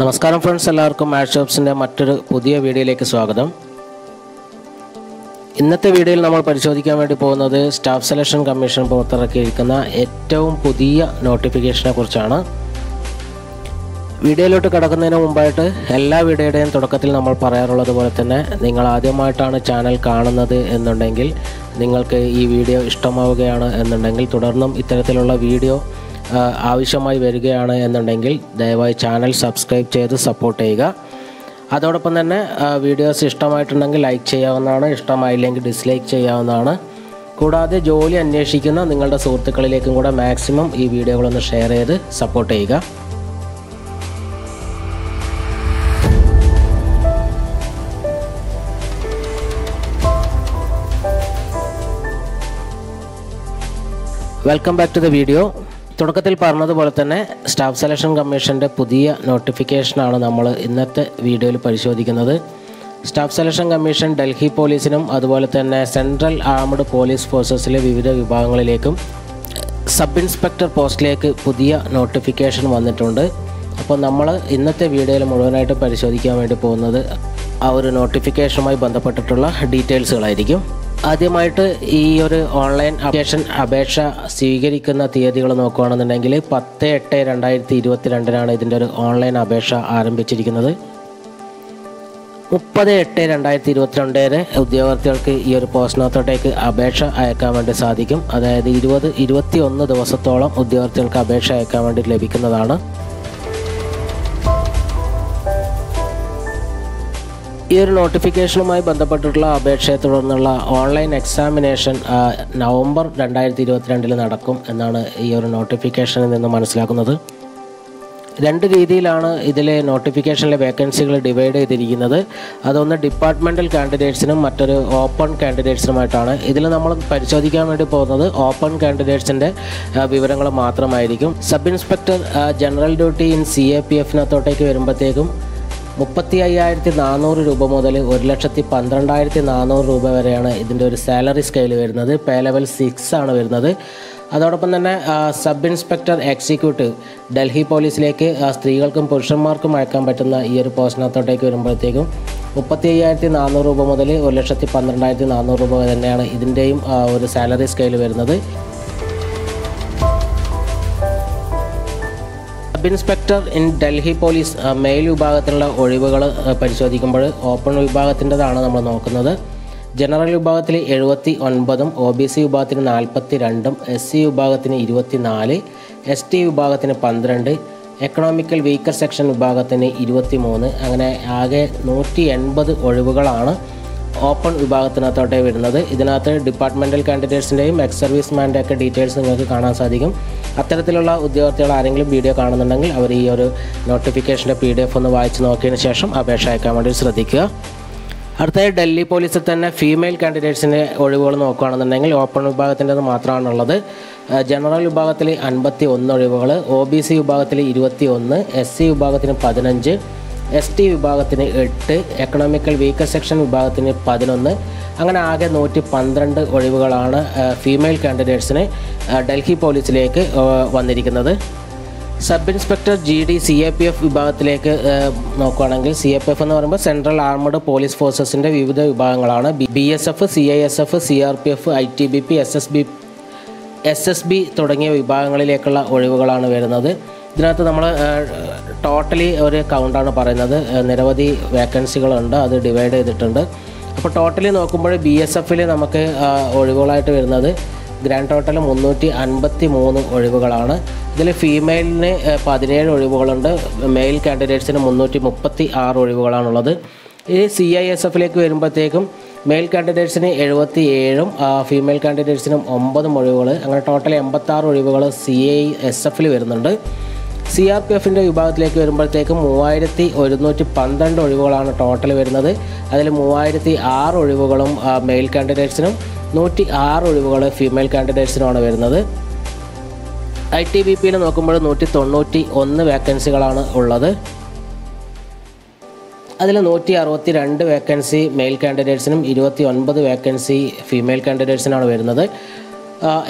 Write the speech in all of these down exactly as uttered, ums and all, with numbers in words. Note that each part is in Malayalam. നമസ്കാരം ഫ്രണ്ട്സ്, എല്ലാവർക്കും മാച്ച് ഷോപ്സിന്റെ മറ്റൊരു പുതിയ വീഡിയോയിലേക്ക് സ്വാഗതം. ഇന്നത്തെ വീഡിയോയിൽ നമ്മൾ പരിശോധിക്കാൻ വേണ്ടി പോകുന്നത് സ്റ്റാഫ് സെലക്ഷൻ കമ്മീഷൻ പുറത്തിറക്കിയിരിക്കുന്ന ഏറ്റവും പുതിയ നോട്ടിഫിക്കേഷനെ കുറിച്ചാണ്. വീഡിയോയിലോട്ട് കടക്കുന്നതിന് മുമ്പായിട്ട് എല്ലാ വീഡിയോയുടെയും തുടക്കത്തിൽ നമ്മൾ പറയാറുള്ളത് പോലെ തന്നെ, നിങ്ങൾ ആദ്യമായിട്ടാണ് ചാനൽ കാണുന്നത് എന്നുണ്ടെങ്കിൽ, നിങ്ങൾക്ക് ഈ വീഡിയോ ഇഷ്ടമാവുകയാണ് എന്നുണ്ടെങ്കിൽ, തുടർന്നും ഇത്തരത്തിലുള്ള വീഡിയോ ആവശ്യമായി വരികയാണ് എന്നുണ്ടെങ്കിൽ ദയവായി ചാനൽ സബ്സ്ക്രൈബ് ചെയ്ത് സപ്പോർട്ട് ചെയ്യുക. അതോടൊപ്പം തന്നെ വീഡിയോസ് ഇഷ്ടമായിട്ടുണ്ടെങ്കിൽ ലൈക്ക് ചെയ്യാവുന്നതാണ്, ഇഷ്ടമായില്ലെങ്കിൽ ഡിസ്ലൈക്ക് ചെയ്യാവുന്നതാണ്. കൂടാതെ ജോലി അന്വേഷിക്കുന്ന നിങ്ങളുടെ സുഹൃത്തുക്കളിലേക്കും കൂടെ മാക്സിമം ഈ വീഡിയോകളൊന്ന് ഷെയർ ചെയ്ത് സപ്പോർട്ട് ചെയ്യുക. Welcome back to the video. തുടക്കത്തിൽ പറഞ്ഞതുപോലെ തന്നെ സ്റ്റാഫ് സെലക്ഷൻ കമ്മീഷൻ്റെ പുതിയ നോട്ടിഫിക്കേഷനാണ് നമ്മൾ ഇന്നത്തെ വീഡിയോയിൽ പരിശോധിക്കുന്നത്. സ്റ്റാഫ് സെലക്ഷൻ കമ്മീഷൻ ഡൽഹി പോലീസിനും അതുപോലെ തന്നെ സെൻട്രൽ ആർമഡ് പോലീസ് ഫോഴ്സസിലെ വിവിധ വിഭാഗങ്ങളിലേക്കും സബ് ഇൻസ്പെക്ടർ പോസ്റ്റിലേക്ക് പുതിയ നോട്ടിഫിക്കേഷൻ വന്നിട്ടുണ്ട്. അപ്പോൾ നമ്മൾ ഇന്നത്തെ വീഡിയോയിൽ മുഴുവനായിട്ട് പരിശോധിക്കാൻ വേണ്ടി പോകുന്നത് ആ ഒരു നോട്ടിഫിക്കേഷനുമായി ബന്ധപ്പെട്ടിട്ടുള്ള ഡീറ്റെയിൽസുകളായിരിക്കും. ആദ്യമായിട്ട് ഈ ഒരു ഓൺലൈൻ അപ്ലിക്കേഷൻ അപേക്ഷ സ്വീകരിക്കുന്ന തീയതികൾ നോക്കുകയാണെന്നുണ്ടെങ്കിൽ പത്ത് എട്ട് രണ്ടായിരത്തി ഇരുപത്തി രണ്ടിനാണ് ഇതിൻ്റെ ഒരു ഓൺലൈൻ അപേക്ഷ ആരംഭിച്ചിരിക്കുന്നത്. മുപ്പത് എട്ട് രണ്ടായിരത്തി ഇരുപത്തിരണ്ട് വരെ ഉദ്യോഗാർത്ഥികൾക്ക് ഈ ഒരു പോസ്റ്റിനകത്തോട്ടേക്ക് അപേക്ഷ അയക്കാൻ വേണ്ടി സാധിക്കും. അതായത് ഇരുപത് ഇരുപത്തി ഒന്ന് ദിവസത്തോളം ഉദ്യോഗാർത്ഥികൾക്ക് അപേക്ഷ അയക്കാൻ വേണ്ടി ലഭിക്കുന്നതാണ്. ഈ ഒരു നോട്ടിഫിക്കേഷനുമായി ബന്ധപ്പെട്ടിട്ടുള്ള അപേക്ഷയെ തുടർന്നുള്ള ഓൺലൈൻ എക്സാമിനേഷൻ നവംബർ രണ്ടായിരത്തി ഇരുപത്തിരണ്ടിൽ നടക്കും എന്നാണ് ഈ ഒരു നോട്ടിഫിക്കേഷനിൽ നിന്ന് മനസ്സിലാക്കുന്നത്. രണ്ട് രീതിയിലാണ് ഇതിലെ നോട്ടിഫിക്കേഷനിലെ വേക്കൻസികൾ ഡിവൈഡ് ചെയ്തിരിക്കുന്നത്. അതൊന്ന് ഡിപ്പാർട്ട്മെൻ്റൽ കാൻഡിഡേറ്റ്സിനും മറ്റൊരു ഓപ്പൺ കാൻഡിഡേറ്റ്സിനുമായിട്ടാണ്. ഇതിൽ നമ്മൾ പരിശോധിക്കാൻ വേണ്ടി പോകുന്നത് ഓപ്പൺ കാൻഡിഡേറ്റ്സിൻ്റെ വിവരങ്ങൾ മാത്രമായിരിക്കും. Sub inspector general duty in C A P എഫിനകത്തോട്ടേക്ക് വരുമ്പോഴത്തേക്കും മുപ്പത്തി അയ്യായിരത്തി നാനൂറ് രൂപ മുതൽ ഒരു ലക്ഷത്തി പന്ത്രണ്ടായിരത്തി നാനൂറ് രൂപ വരെയാണ് ഇതിൻ്റെ ഒരു സാലറി സ്കെയിൽ വരുന്നത്. പേ ലെവൽ സിക്സ് ആണ് വരുന്നത്. അതോടൊപ്പം തന്നെ സബ് ഇൻസ്പെക്ടർ എക്സിക്യൂട്ടീവ് ഡൽഹി പോലീസിലേക്ക് സ്ത്രീകൾക്കും പുരുഷന്മാർക്കും അയക്കാൻ പറ്റുന്ന ഈ ഒരു പോസ്റ്റിനകത്തോട്ടേക്ക് വരുമ്പോഴത്തേക്കും മുപ്പത്തി അയ്യായിരത്തി നാനൂറ് രൂപ മുതൽ ഒരു ലക്ഷത്തി പന്ത്രണ്ടായിരത്തി നാനൂറ് രൂപ തന്നെയാണ് ഇതിൻ്റെയും ഒരു സാലറി സ്കെയിൽ വരുന്നത്. Sub inspector in Delhi police male വിഭാഗത്തിലുള്ള ഒഴിവുകൾ പരിശോധിക്കുമ്പോൾ ഓപ്പൺ വിഭാഗത്തിൻ്റെതാണ് നമ്മൾ നോക്കുന്നത്. ജനറൽ വിഭാഗത്തിൽ എഴുപത്തി ഒൻപതും ഒ ബി സി വിഭാഗത്തിന് നാൽപ്പത്തി രണ്ടും എസ് സി വിഭാഗത്തിന് ഇരുപത്തിനാല് എസ് ടി വിഭാഗത്തിന് പന്ത്രണ്ട് എക്കണോമിക്കൽ വീക്കർ സെക്ഷൻ വിഭാഗത്തിന് ഇരുപത്തി മൂന്ന് അങ്ങനെ ആകെ നൂറ്റി എൺപത് ഒഴിവുകളാണ് ഓപ്പൺ വിഭാഗത്തിനകത്തോട്ടേ വരുന്നത്. ഇതിനകത്ത് ഡിപ്പാർട്ട്മെൻ്റൽ കാൻഡിഡേറ്റ്സിൻ്റെയും എക്സ് സർവീസ്മാൻ്റെ ഒക്കെ ഡീറ്റെയിൽസ് നിങ്ങൾക്ക് കാണാൻ സാധിക്കും. അത്തരത്തിലുള്ള ഉദ്യോഗാർത്ഥികൾ ആരെങ്കിലും വീഡിയോ കാണുന്നുണ്ടെങ്കിൽ അവർ ഈ ഒരു നോട്ടിഫിക്കേഷൻ്റെ പി ഡി എഫ് ഒന്ന് വായിച്ച് നോക്കിയതിന് ശേഷം അപേക്ഷ അയക്കാൻ വേണ്ടി ശ്രദ്ധിക്കുക. അടുത്തതായി ഡൽഹി പോലീസിൽ തന്നെ ഫീമെയിൽ കാൻഡിഡേറ്റ്സിൻ്റെ ഒഴിവുകൾ നോക്കുകയാണെന്നുണ്ടെങ്കിൽ ഓപ്പൺ വിഭാഗത്തിൻ്റെത് മാത്രമാണുള്ളത്. ജനറൽ വിഭാഗത്തിൽ അൻപത്തി ഒന്ന് ഒഴിവുകൾ, ഒ ബി സി വിഭാഗത്തിൽ ഇരുപത്തി ഒന്ന്, എസ് സി വിഭാഗത്തിന് പതിനഞ്ച്, എസ് ടി വിഭാഗത്തിന് എട്ട്, എക്കണോമിക്കൽ വീക്കർ സെക്ഷൻ വിഭാഗത്തിന് പതിനൊന്ന് അങ്ങനെ ആകെ നൂറ്റി പന്ത്രണ്ട് ഒഴിവുകളാണ് ഫീമെയിൽ കാൻഡിഡേറ്റ്സിന് ഡൽഹി പോലീസിലേക്ക് വന്നിരിക്കുന്നത്. Sub inspector G D C A P F വിഭാഗത്തിലേക്ക് നോക്കുകയാണെങ്കിൽ സി എ പി എഫ് എന്ന് പറയുമ്പോൾ സെൻട്രൽ ആർമഡ് പോലീസ് ഫോഴ്സസിൻ്റെ വിവിധ വിഭാഗങ്ങളാണ്. B S F, C I S F, C R P F, I T B P, S S B S S B തുടങ്ങിയ വിഭാഗങ്ങളിലേക്കുള്ള ഒഴിവുകളാണ് വരുന്നത്. ഇതിനകത്ത് നമ്മൾ ടോട്ടലി ഒരു കൗണ്ടാണ് പറയുന്നത്. നിരവധി വേക്കൻസികളുണ്ട്, അത് ഡിവൈഡ് ചെയ്തിട്ടുണ്ട്. അപ്പോൾ ടോട്ടലി നോക്കുമ്പോൾ ബി എസ് എഫിൽ നമുക്ക് ഒഴിവുകളായിട്ട് വരുന്നത് ഗ്രാൻഡ് ടോട്ടൽ മുന്നൂറ്റി അൻപത്തി മൂന്ന് ഒഴിവുകളാണ്. ഇതിൽ ഫീമെയിലിന് പതിനേഴ് ഒഴിവുകളുണ്ട്, മെയിൽ കാൻഡിഡേറ്റ്സിന് മുന്നൂറ്റി മുപ്പത്തി ആറ് ഒഴിവുകളാണുള്ളത്. ഈ സി ഐ എസ് എഫിലേക്ക് വരുമ്പോഴത്തേക്കും മെയിൽ കാൻഡിഡേറ്റ്സിന് എഴുപത്തി ഏഴും ഫീമെയിൽ കാൻഡിഡേറ്റ്സിനും ഒമ്പതും ഒഴിവുകൾ അങ്ങനെ ടോട്ടൽ എൺപത്താറ് ഒഴിവുകൾ സി ഐ എസ് എഫിൽ വരുന്നുണ്ട്. സി ആർ പി എഫിൻ്റെ വിഭാഗത്തിലേക്ക് വരുമ്പോഴത്തേക്കും മൂവായിരത്തി ഒരുന്നൂറ്റി പന്ത്രണ്ട് ഒഴിവുകളാണ് ടോട്ടൽ വരുന്നത്. അതിൽ മൂവായിരത്തി ആറ് ഒഴിവുകളും മെയിൽ കാൻഡിഡേറ്റ്സിനും നൂറ്റി ആറ് ഒഴിവുകൾ ഫീമെയിൽ കാൻഡിഡേറ്റ്സിനുമാണ് വരുന്നത്. ഐ ടി ബി പിയിൽ നോക്കുമ്പോൾ നൂറ്റി തൊണ്ണൂറ്റി ഒന്ന് വേക്കൻസികളാണ് ഉള്ളത്. അതിൽ നൂറ്റി അറുപത്തി രണ്ട് വേക്കൻസി മെയിൽ കാൻഡിഡേറ്റ്സിനും ഇരുപത്തി ഒൻപത് വേക്കൻസി ഫീമെയിൽ കാൻഡിഡേറ്റ്സിനാണ് വരുന്നത്.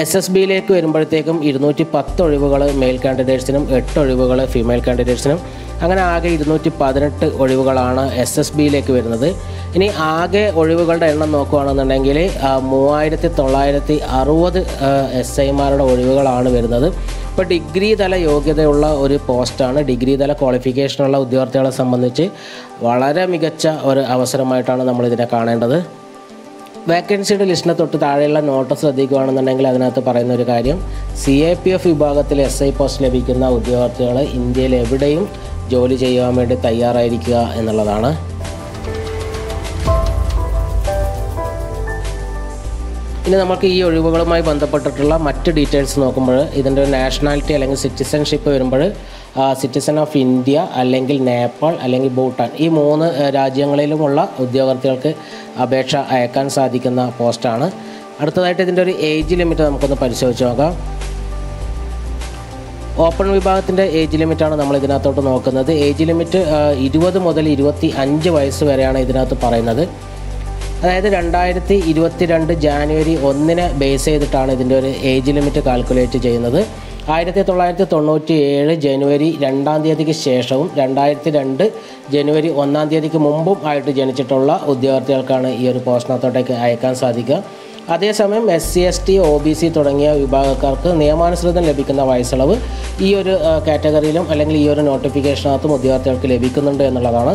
എസ് എസ് ബിയിലേക്ക് വരുമ്പോഴത്തേക്കും ഇരുന്നൂറ്റി പത്ത് ഒഴിവുകൾ മെയിൽ കാൻഡിഡേറ്റ്സിനും എട്ട് ഒഴിവുകൾ ഫീമെയിൽ കാൻഡിഡേറ്റ്സിനും അങ്ങനെ ആകെ ഇരുന്നൂറ്റി പതിനെട്ട് ഒഴിവുകളാണ് എസ് എസ് ബിയിലേക്ക് വരുന്നത്. ഇനി ആകെ ഒഴിവുകളുടെ എണ്ണം നോക്കുകയാണെന്നുണ്ടെങ്കിൽ മൂവായിരത്തി തൊള്ളായിരത്തി അറുപത് എസ് ഐമാരുടെ ഒഴിവുകളാണ് വരുന്നത്. ഇപ്പോൾ ഡിഗ്രി തല യോഗ്യതയുള്ള ഒരു പോസ്റ്റാണ്. ഡിഗ്രി തല ക്വാളിഫിക്കേഷനുള്ള ഉദ്യോഗാർത്ഥികളെ സംബന്ധിച്ച് വളരെ മികച്ച ഒരു അവസരമായിട്ടാണ് നമ്മളിതിനെ കാണേണ്ടത്. വേക്കൻസിയുടെ ലിസ്റ്റിന് തൊട്ട് താഴെയുള്ള നോട്ട് ശ്രദ്ധിക്കുകയാണെന്നുണ്ടെങ്കിൽ അതിനകത്ത് പറയുന്ന ഒരു കാര്യം, സി എ പി എഫ് വിഭാഗത്തിൽ എസ് ഐ പോസ്റ്റ് ലഭിക്കുന്ന ഉദ്യോഗാർത്ഥികൾ ഇന്ത്യയിൽ എവിടെയും ജോലി ചെയ്യാൻ വേണ്ടി തയ്യാറായിരിക്കുക എന്നുള്ളതാണ്. ഇനി നമുക്ക് ഈ ഒഴിവുകളുമായി ബന്ധപ്പെട്ടിട്ടുള്ള മറ്റ് ഡീറ്റെയിൽസ് നോക്കുമ്പോൾ ഇതിൻ്റെ നാഷണാലിറ്റി അല്ലെങ്കിൽ സിറ്റിസൺഷിപ്പ് വരുമ്പോൾ സിറ്റിസൺ ഓഫ് ഇന്ത്യ അല്ലെങ്കിൽ നേപ്പാൾ അല്ലെങ്കിൽ ഭൂട്ടാൻ ഈ മൂന്ന് രാജ്യങ്ങളിലുമുള്ള ഉദ്യോഗാർത്ഥികൾക്ക് അപേക്ഷ അയക്കാൻ സാധിക്കുന്ന പോസ്റ്റാണ്. അടുത്തതായിട്ട് ഇതിൻ്റെ ഒരു ഏജ് ലിമിറ്റ് നമുക്കൊന്ന് പരിശോധിച്ച് നോക്കാം. ഓപ്പൺ വിഭാഗത്തിൻ്റെ ഏജ് ലിമിറ്റാണ് നമ്മൾ ഇതിനകത്തോട്ട് നോക്കുന്നത്. ഏജ് ലിമിറ്റ് ഇരുപത് മുതൽ ഇരുപത്തി അഞ്ച് വയസ്സ് വരെയാണ് ഇതിനകത്ത് പറയുന്നത്. അതായത് രണ്ടായിരത്തി ഇരുപത്തി രണ്ട് ജാനുവരി ഒന്നിന് ബേസ് ചെയ്തിട്ടാണ് ഇതിൻ്റെ ഒരു ഏജ് ലിമിറ്റ് കാൽക്കുലേറ്റ് ചെയ്യുന്നത്. ആയിരത്തി തൊള്ളായിരത്തി തൊണ്ണൂറ്റി ഏഴ് ജനുവരി രണ്ടാം തീയതിക്ക് ശേഷവും രണ്ടായിരത്തി രണ്ട് ജനുവരി ഒന്നാം തീയതിക്ക് മുമ്പും ആയിട്ട് ജനിച്ചിട്ടുള്ള ഉദ്യോഗാർത്ഥികൾക്കാണ് ഈ ഒരു പോസ്റ്റിനകത്തോട്ടേക്ക് അയക്കാൻ സാധിക്കുക. അതേസമയം S C S T O B C തുടങ്ങിയ വിഭാഗക്കാർക്ക് നിയമാനുസൃതം ലഭിക്കുന്ന വയസ്സിളവ് ഈ ഒരു കാറ്റഗറിയിലും അല്ലെങ്കിൽ ഈ ഒരു നോട്ടിഫിക്കേഷനകത്തും ഉദ്യോഗാർത്ഥികൾക്ക് ലഭിക്കുന്നുണ്ട് എന്നുള്ളതാണ്.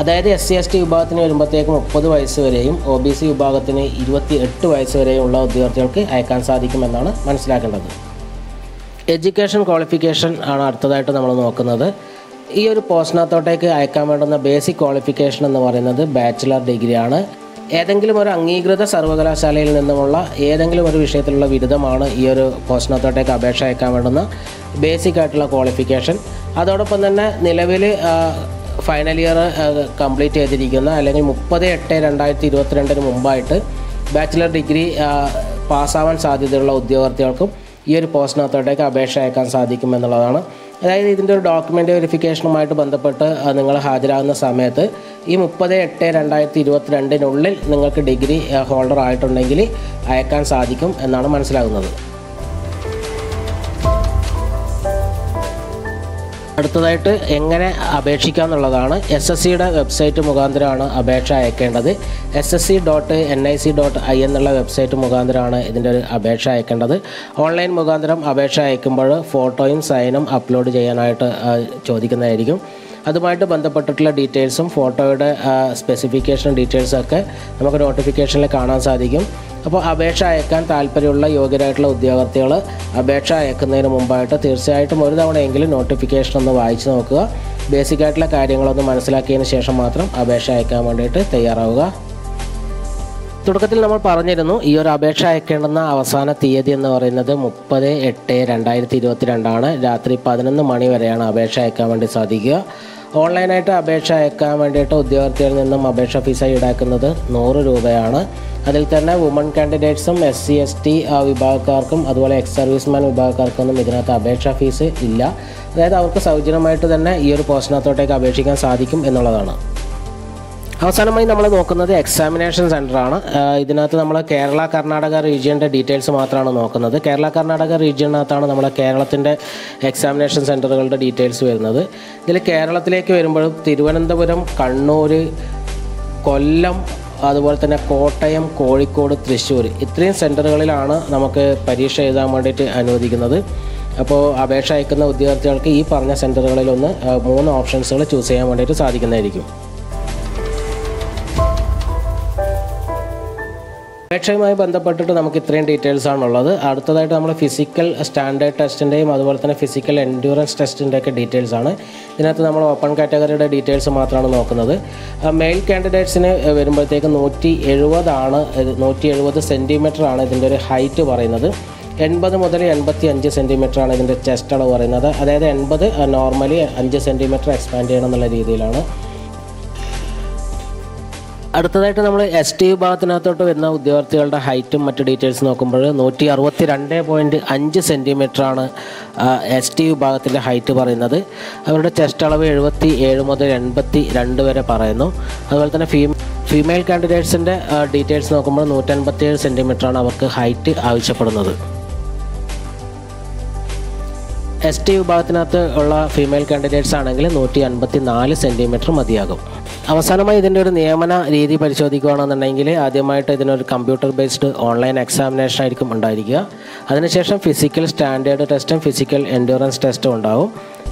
അതായത് എസ് സി എസ് ടി വിഭാഗത്തിന് വരുമ്പോഴത്തേക്കും മുപ്പത് വയസ്സ് വരെയും ഒ ബി സി വിഭാഗത്തിന് ഇരുപത്തി എട്ട് വയസ്സ് വരെയും ഉള്ള ഉദ്യോഗാർത്ഥികൾക്ക് അയക്കാൻ സാധിക്കുമെന്നാണ് മനസ്സിലാക്കേണ്ടത്. എഡ്യൂക്കേഷൻ ക്വാളിഫിക്കേഷൻ ആണ് അടുത്തതായിട്ട് നമ്മൾ നോക്കുന്നത്. ഈ ഒരു പോസ്റ്റിനകത്തോട്ടേക്ക് അയക്കാൻ വേണ്ടുന്ന ബേസിക് ക്വാളിഫിക്കേഷൻ എന്ന് പറയുന്നത് ബാച്ചിലർ ഡിഗ്രിയാണ്. ഏതെങ്കിലും ഒരു അംഗീകൃത സർവകലാശാലയിൽ നിന്നുമുള്ള ഏതെങ്കിലും ഒരു വിഷയത്തിലുള്ള ബിരുദമാണ് ഈ ഒരു പോസ്റ്റിനകത്തോട്ടേക്ക് അപേക്ഷ അയക്കാൻ വേണ്ടുന്ന ബേസിക് ആയിട്ടുള്ള ക്വാളിഫിക്കേഷൻ. അതോടൊപ്പം തന്നെ നിലവിൽ ഫൈനൽ ഇയർ കംപ്ലീറ്റ് ചെയ്തിരിക്കുന്ന അല്ലെങ്കിൽ മുപ്പത് എട്ട് രണ്ടായിരത്തി ഇരുപത്തിരണ്ടിന് മുമ്പായിട്ട് ബാച്ചിലർ ഡിഗ്രി പാസ്സാവാൻ സാധ്യതയുള്ള ഉദ്യോഗാർത്ഥികൾക്കും ഈ ഒരു പോസ്റ്റിനകത്തോട്ടേക്ക് അപേക്ഷ അയക്കാൻ സാധിക്കുമെന്നുള്ളതാണ്. അതായത് ഇതിൻ്റെ ഒരു ഡോക്യുമെൻ്റ് വെരിഫിക്കേഷനുമായിട്ട് ബന്ധപ്പെട്ട് നിങ്ങൾ ഹാജരാകുന്ന സമയത്ത് ഈ മുപ്പത് എട്ട് രണ്ടായിരത്തി ഇരുപത്തിരണ്ടിനുള്ളിൽ നിങ്ങൾക്ക് ഡിഗ്രി ഹോൾഡർ ആയിട്ടുണ്ടെങ്കിൽ അയക്കാൻ സാധിക്കും എന്നാണ് മനസ്സിലാകുന്നത്. അടുത്തതായിട്ട് എങ്ങനെ അപേക്ഷിക്കുക എന്നുള്ളതാണ്. എസ് എസ് സിയുടെ വെബ്സൈറ്റ് മുഖാന്തരമാണ് അപേക്ഷ അയക്കേണ്ടത്. S S C dot N I C dot I എന്നുള്ള വെബ്സൈറ്റ് മുഖാന്തരമാണ് ഇതിൻ്റെ ഒരു അപേക്ഷ അയക്കേണ്ടത്. ഓൺലൈൻ മുഖാന്തരം അപേക്ഷ അയക്കുമ്പോൾ ഫോട്ടോയും സൈനും അപ്ലോഡ് ചെയ്യാനായിട്ട് ചോദിക്കുന്നതായിരിക്കും. അതുമായിട്ട് ബന്ധപ്പെട്ടിട്ടുള്ള ഡീറ്റെയിൽസും ഫോട്ടോയുടെ സ്പെസിഫിക്കേഷൻ ഡീറ്റെയിൽസൊക്കെ നമുക്ക് നോട്ടിഫിക്കേഷനിൽ കാണാൻ സാധിക്കും. അപ്പോൾ അപേക്ഷ അയക്കാൻ താല്പര്യമുള്ള യോഗ്യരായിട്ടുള്ള ഉദ്യോഗാർത്ഥികൾ അപേക്ഷ അയക്കുന്നതിന് മുമ്പായിട്ട് തീർച്ചയായിട്ടും ഒരു തവണയെങ്കിലും നോട്ടിഫിക്കേഷൻ ഒന്ന് വായിച്ച് നോക്കുക. ബേസിക്കായിട്ടുള്ള കാര്യങ്ങളൊന്ന് മനസ്സിലാക്കിയതിന് ശേഷം മാത്രം അപേക്ഷ അയക്കാൻ വേണ്ടിയിട്ട് തയ്യാറാവുക. തുടക്കത്തിൽ നമ്മൾ പറഞ്ഞിരുന്നു ഈ ഒരു അപേക്ഷ അയക്കേണ്ടുന്ന അവസാന തീയതി എന്ന് പറയുന്നത് മുപ്പത് എട്ട് രണ്ടായിരത്തി ഇരുപത്തി രണ്ടാണ്. രാത്രി പതിനൊന്ന് മണി വരെയാണ് അപേക്ഷ അയക്കാൻ വേണ്ടി സാധിക്കുക. ഓൺലൈനായിട്ട് അപേക്ഷ അയക്കാൻ വേണ്ടിയിട്ട് ഉദ്യോഗാർത്ഥികളിൽ നിന്നും അപേക്ഷ ഫീസ് ഈടാക്കുന്നത് നൂറ് രൂപയാണ്. അതിൽ തന്നെ വുമൺ കാൻഡിഡേറ്റ്സും എസ് സി എസ് ടി വിഭാഗക്കാർക്കും അതുപോലെ എക്സ് സർവീസ്മാൻ വിഭാഗക്കാർക്കൊന്നും ഇതിനകത്ത് അപേക്ഷാ ഫീസ് ഇല്ല. അതായത് അവർക്ക് സൗജന്യമായിട്ട് തന്നെ ഈ ഒരു പോസ്റ്റിനകത്തോട്ടേക്ക് അപേക്ഷിക്കാൻ സാധിക്കും എന്നുള്ളതാണ്. അവസാനമായി നമ്മൾ നോക്കുന്നത് എക്സാമിനേഷൻ സെൻ്ററാണ്. ഇതിനകത്ത് നമ്മൾ കേരള കർണാടക റീജിയൻ്റെ ഡീറ്റെയിൽസ് മാത്രമാണ് നോക്കുന്നത്. കേരള കർണാടക റീജിയനകത്താണ് നമ്മൾ കേരളത്തിൻ്റെ എക്സാമിനേഷൻ സെൻ്ററുകളുടെ ഡീറ്റെയിൽസ് വരുന്നത്. ഇതിൽ കേരളത്തിലേക്ക് വരുമ്പോഴും തിരുവനന്തപുരം, കണ്ണൂർ, കൊല്ലം, അതുപോലെ തന്നെ കോട്ടയം, കോഴിക്കോട്, തൃശ്ശൂർ ഇത്രയും സെൻ്ററുകളിലാണ് നമുക്ക് പരീക്ഷ എഴുതാൻ വേണ്ടിയിട്ട് അനുവദിക്കുന്നത്. അപ്പോൾ അപേക്ഷ അയക്കുന്ന ഉദ്യോഗാർത്ഥികൾക്ക് ഈ പറഞ്ഞ സെൻ്ററുകളിലൊന്ന് മൂന്ന് ഓപ്ഷൻസുകൾ ചൂസ് ചെയ്യാൻ വേണ്ടിയിട്ട് സാധിക്കുന്നതായിരിക്കും. അപേക്ഷയുമായി ബന്ധപ്പെട്ടിട്ട് നമുക്ക് ഇത്രയും ഡീറ്റെയിൽസ് ആണുള്ളത്. അടുത്തതായിട്ട് നമ്മൾ ഫിസിക്കൽ സ്റ്റാൻഡേർഡ് ടെസ്റ്റിൻ്റെയും അതുപോലെ തന്നെ ഫിസിക്കൽ എൻഡ്യൂറൻസ് ടെസ്റ്റിൻ്റെയൊക്കെ ഡീറ്റെയിൽസ് ആണ്. ഇതിനകത്ത് നമ്മൾ ഓപ്പൺ കാറ്റഗറിയുടെ ഡീറ്റെയിൽസ് മാത്രമാണ് നോക്കുന്നത്. മെയിൽ കാൻഡിഡേറ്റ്സിന് വരുമ്പോഴത്തേക്ക് നൂറ്റി എഴുപതാണ് നൂറ്റി എഴുപത് സെൻറ്റിമീറ്ററാണ് ഇതിൻ്റെ ഒരു ഹൈറ്റ് പറയുന്നത്. എൺപത് മുതൽ എൺപത്തി അഞ്ച് സെൻറ്റിമീറ്ററാണ് ഇതിൻ്റെ ചെസ്റ്റ് അളവ് പറയുന്നത്. അതായത് എൺപത് നോർമലി അഞ്ച് സെൻറ്റിമീറ്റർ എക്സ്പാൻഡ് ചെയ്യണം എന്നുള്ള രീതിയിലാണ്. അടുത്തതായിട്ട് നമ്മൾ എസ് ടി വിഭാഗത്തിനകത്തോട്ട് വരുന്ന ഉദ്യോഗാർത്ഥികളുടെ ഹൈറ്റും മറ്റ് ഡീറ്റെയിൽസ് നോക്കുമ്പോൾ നൂറ്റി അറുപത്തി രണ്ട് പോയിൻറ്റ് അഞ്ച് സെൻറ്റിമീറ്ററാണ് എസ് ടി വിഭാഗത്തിൻ്റെ ഹൈറ്റ് പറയുന്നത്. അവരുടെ ചെസ്റ്റ് അളവ് എഴുപത്തി ഏഴ് മുതൽ എൺപത്തി രണ്ട് വരെ പറയുന്നു. അതുപോലെ തന്നെ ഫീ ഫീമെയിൽ കാൻഡിഡേറ്റ്സിൻ്റെ ഡീറ്റെയിൽസ് നോക്കുമ്പോൾ നൂറ്റൻപത്തിയേഴ് സെൻറ്റിമീറ്ററാണ് അവർക്ക് ഹൈറ്റ് ആവശ്യപ്പെടുന്നത്. എസ് ടി വിഭാഗത്തിനകത്ത് ഉള്ള ഫീമെയിൽ കാൻഡിഡേറ്റ്സ് ആണെങ്കിൽ നൂറ്റി അൻപത്തി നാല് സെൻറ്റിമീറ്റർ മതിയാകും. അവസാനമായി ഇതിൻ്റെ ഒരു നിയമന രീതി പരിശോധിക്കുകയാണെന്നുണ്ടെങ്കിൽ ആദ്യമായിട്ട് ഇതിനൊരു കമ്പ്യൂട്ടർ ബേസ്ഡ് ഓൺലൈൻ എക്സാമിനേഷൻ ആയിരിക്കും ഉണ്ടായിരിക്കുക. അതിനുശേഷം ഫിസിക്കൽ സ്റ്റാൻഡേർഡ് ടെസ്റ്റും ഫിസിക്കൽ എൻഡ്യൂറൻസ് ടെസ്റ്റും ഉണ്ടാകും.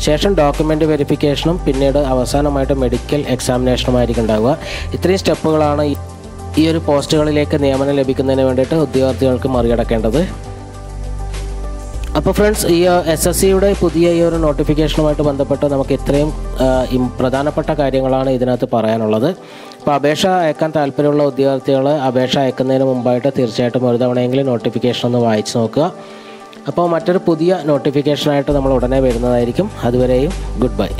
ശേഷം ഡോക്യുമെൻ്റ് വെരിഫിക്കേഷനും പിന്നീട് അവസാനമായിട്ട് മെഡിക്കൽ എക്സാമിനേഷനുമായിരിക്കും ഉണ്ടാകുക. ഇത്രയും സ്റ്റെപ്പുകളാണ് ഈ ഒരു പോസ്റ്റുകളിലേക്ക് നിയമനം ലഭിക്കുന്നതിന് വേണ്ടിയിട്ട് ഉദ്യോഗാർത്ഥികൾക്ക് മറികടക്കേണ്ടത്. അപ്പോൾ ഫ്രണ്ട്സ്, ഈ എസ് എസ് സിയുടെ പുതിയ ഈ ഒരു നോട്ടിഫിക്കേഷനുമായിട്ട് ബന്ധപ്പെട്ട് നമുക്ക് ഇത്രയും പ്രധാനപ്പെട്ട കാര്യങ്ങളാണ് ഇതിനകത്ത് പറയാനുള്ളത്. അപ്പോൾ അപേക്ഷ അയക്കാൻ താല്പര്യമുള്ള ഉദ്യോഗാർത്ഥികൾ അപേക്ഷ അയക്കുന്നതിന് മുമ്പായിട്ട് തീർച്ചയായിട്ടും ഒരു തവണയെങ്കിലും നോട്ടിഫിക്കേഷൻ ഒന്ന് വായിച്ച് നോക്കുക. അപ്പോൾ മറ്റൊരു പുതിയ നോട്ടിഫിക്കേഷനായിട്ട് നമ്മൾ ഉടനെ വരുന്നതായിരിക്കും. അതുവരെയും ഗുഡ് ബൈ.